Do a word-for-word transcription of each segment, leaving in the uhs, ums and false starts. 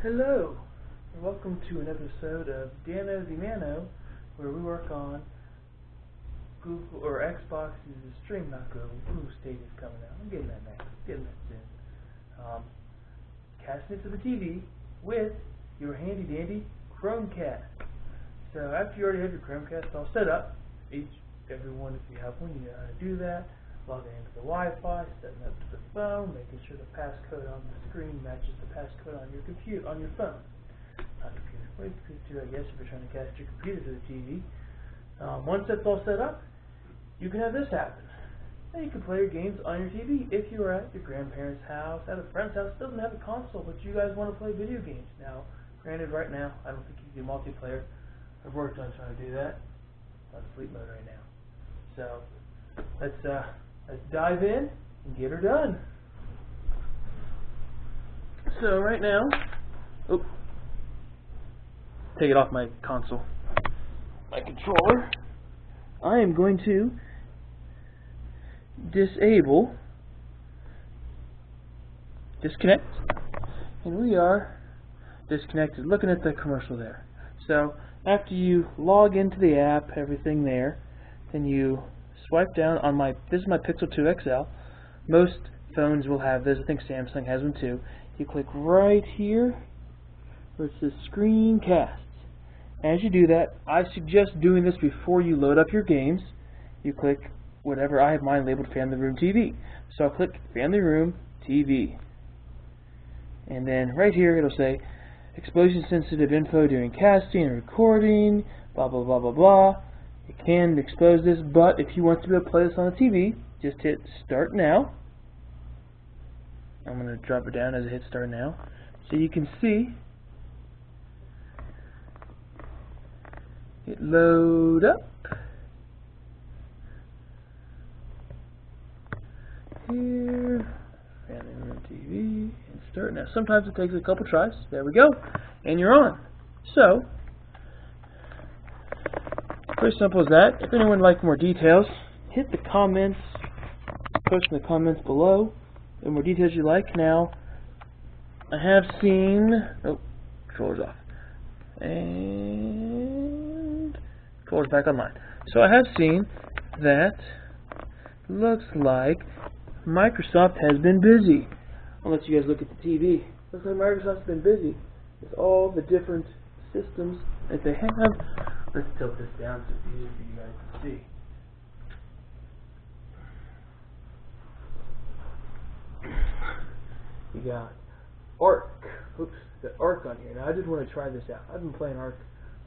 Hello, and welcome to an episode of Dano the Mano, where we work on Google or Xbox's stream not go. Ooh, state is coming out. I'm getting that next. Getting that soon. Um, casting it to the T V with your handy dandy Chromecast. So after you already have your Chromecast all set up, each everyone if you have one, you know how to do that. Logging into the Wi-Fi, setting up to the phone, making sure the passcode on the screen matches the passcode on your computer, on your phone. Not computer, wait, computer, I guess, if you're trying to cast your computer to the T V. Um, once that's all set up, you can have this happen. Now you can play your games on your T V if you are at your grandparents' house, at a friend's house, doesn't have a console, but you guys want to play video games. Now, granted, right now, I don't think you can do multiplayer. I've worked on trying to do that. I'm in sleep mode right now. So, let's, uh, Let's dive in and get her done. So right now, oops, take it off my console, my controller. I am going to disable, disconnect, and we are disconnected. Looking at the commercial there. So after you log into the app, everything there, then you swipe down on my, this is my Pixel two X L. Most phones will have this. I think Samsung has one too. You click right here where it says Screencast. As you do that, I suggest doing this before you load up your games. You click whatever. I have mine labeled Family Room T V. So I'll click Family Room T V. And then right here it'll say explosion sensitive info during casting and recording, blah blah blah blah blah. It can expose this, but if you want to be able to play this on the T V, just hit Start Now. I'm going to drop it down as I hit Start Now. So you can see it load up. Here, Family Room T V, and Start Now. Sometimes it takes a couple tries. There we go. And you're on. So, pretty simple as that. If anyone would like more details, hit the comments, post in the comments below, the more details you like. Now, I have seen, oh, controller's off, and controller's back online. So I have seen that looks like Microsoft has been busy. I'll let you guys look at the T V. Looks like Microsoft's been busy with all the different systems that they have. Let's tilt this down so it's easier for you guys to see. You got ARK. Oops, the ARK on here. Now I just want to try this out. I've been playing ARK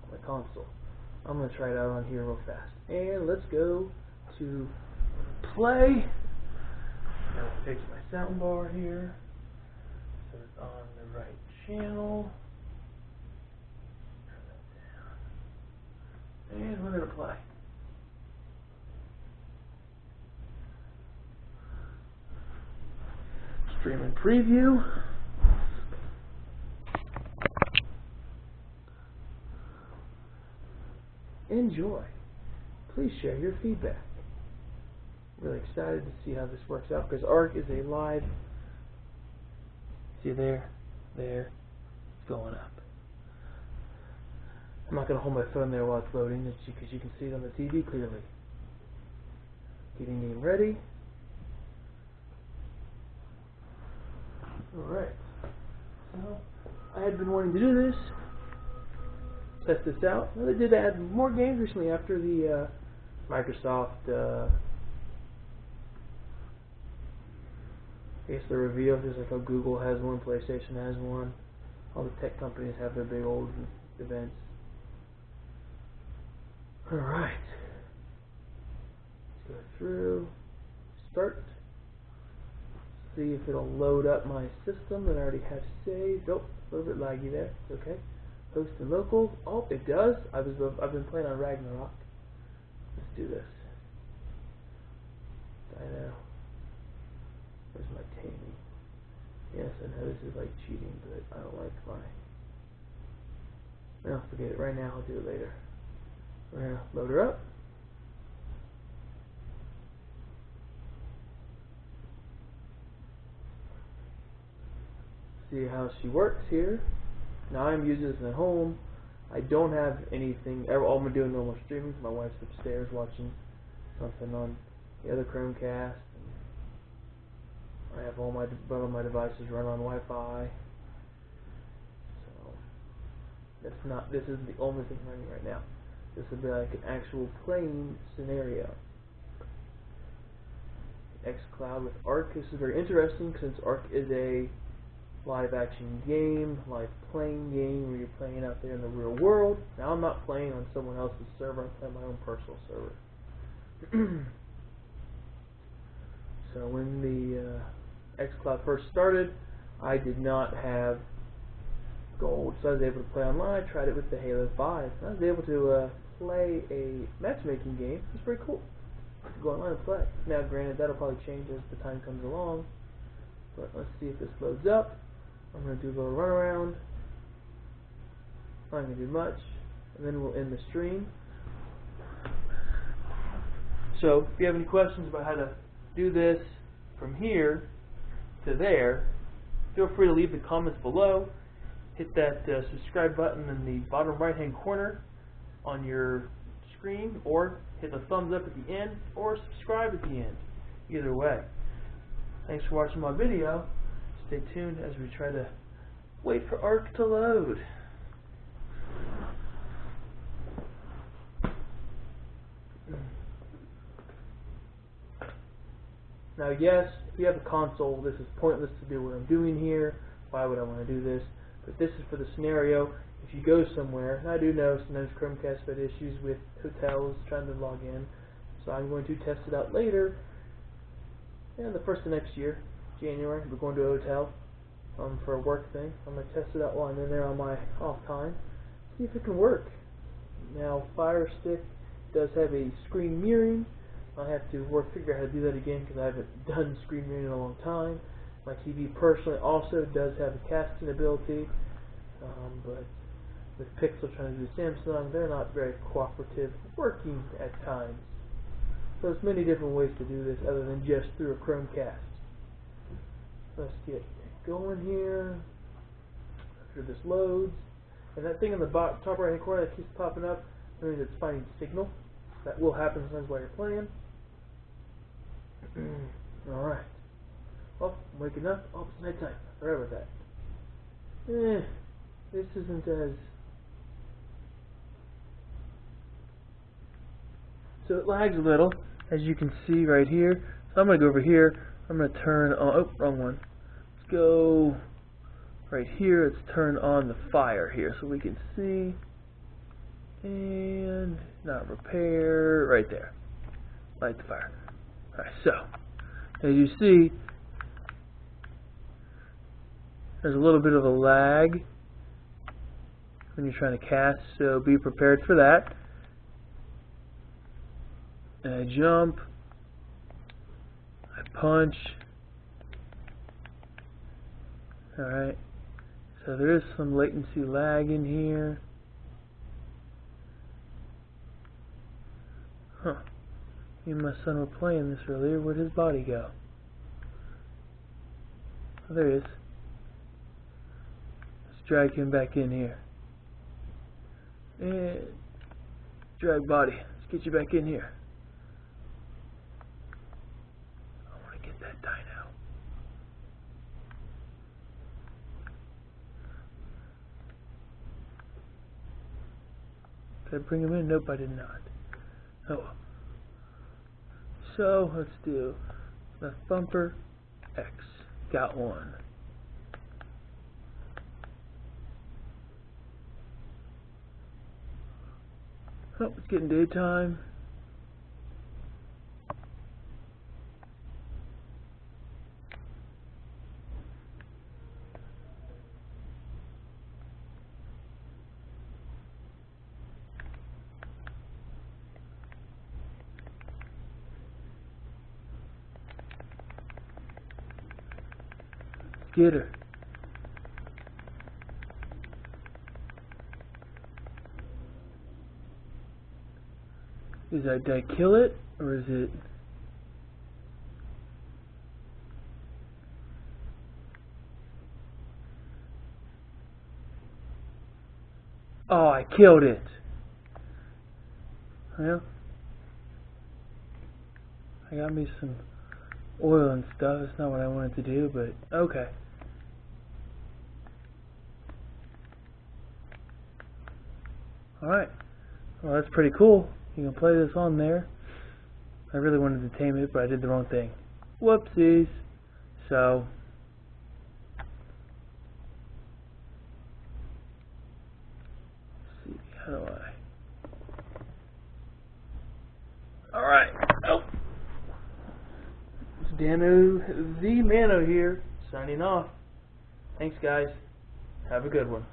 on my console. I'm going to try it out on here real fast. And let's go to play. Now I'll fix my sound bar here so it's on the right channel. And we're going to play. Stream and preview. Enjoy. Please share your feedback. Really excited to see how this works out because ARK is a live. See there? There. It's going up. I'm not going to hold my phone there while it's loading because you can see it on the T V clearly. Getting game ready. Alright. So, I had been wanting to do this. Test this out. Well, they did add more games recently after the uh, Microsoft, uh, I guess the reveal, just like how Google has one, PlayStation has one. All the tech companies have their big old events. Alright, let's go through, start, see if it'll load up my system that I already have saved. Oh, a little bit laggy there, okay. Host and local, oh it does, I was, I've been playing on Ragnarok. Let's do this. Dino, where's my taming? Yes, I know this is like cheating, but I don't like my, no, forget it, right now, I'll do it later. We're going to load her up. See how she works here. Now I'm using this at home. I don't have anything. All I'm doing normal streaming. My wife's upstairs watching something on the other Chromecast. I have all my both of my devices run on Wi-Fi. So that's not. This is the only thing running right now. This would be like an actual playing scenario. XCloud with ARK. This is very interesting since ARK is a live action game, live playing game where you're playing out there in the real world. Now I'm not playing on someone else's server, I'm playing my own personal server. So when the uh, XCloud first started, I did not have gold, so I was able to play online. I tried it with the Halo five. I was able to uh, play a matchmaking game. It's pretty cool. Go online and play. Now granted, that'll probably change as the time comes along, but let's see if this loads up. I'm going to do a little runaround. Not going to do much, and then we'll end the stream. So if you have any questions about how to do this from here to there, feel free to leave the comments below. Hit that uh, subscribe button in the bottom right hand corner on your screen, or hit the thumbs up at the end, or subscribe at the end. Either way. Thanks for watching my video. Stay tuned as we try to wait for ARK to load. Now yes, if you have a console, this is pointless to do what I'm doing here. Why would I want to do this? But this is for the scenario. If you go somewhere, and I do know sometimes Chromecast had issues with hotels trying to log in, so I'm going to test it out later. And the first of next year, January, we're going to a hotel um, for a work thing. I'm going to test it out while I'm in there on my off time, see if it can work. Now, Fire Stick does have a screen mirroring. I have to work figure out how to do that again because I haven't done screen mirroring in a long time. My T V personally also does have a casting ability, um, but with Pixel trying to do Samsung, they're not very cooperative, working at times. So there's many different ways to do this other than just through a Chromecast. Let's get going here. After this loads, and that thing in the bottom, top right hand corner that keeps popping up, that means it's finding signal. That will happen sometimes while you're playing. All right. Oh, I'm waking up. Oh, it's nighttime. I forgot about that. Eh, this isn't as. So it lags a little, as you can see right here. So I'm going to go over here. I'm going to turn on. Oh, wrong one. Let's go right here. Let's turn on the fire here so we can see. And not repair. Right there. Light the fire. Alright, so as you see, there's a little bit of a lag when you're trying to cast, so be prepared for that. And I jump, I punch. Alright, so there is some latency lag in here. Huh. Me and my son were playing this earlier. Where'd his body go? Oh, there he is. Drag him back in here. And drag body. Let's get you back in here. I want to get that dino. Did I bring him in? Nope, I did not. Oh. So let's do left bumper X. Got one. Oh, it's getting daytime. Get her. Is that, did I kill it, or is it? Oh, I killed it. Well, I got me some oil and stuff. It's not what I wanted to do, but okay. Alright. Well, that's pretty cool. You can play this on there. I really wanted to tame it, but I did the wrong thing. Whoopsies. So, let's see, how do I? Alright. Oh. It's Dano the Mano here, signing off. Thanks, guys. Have a good one.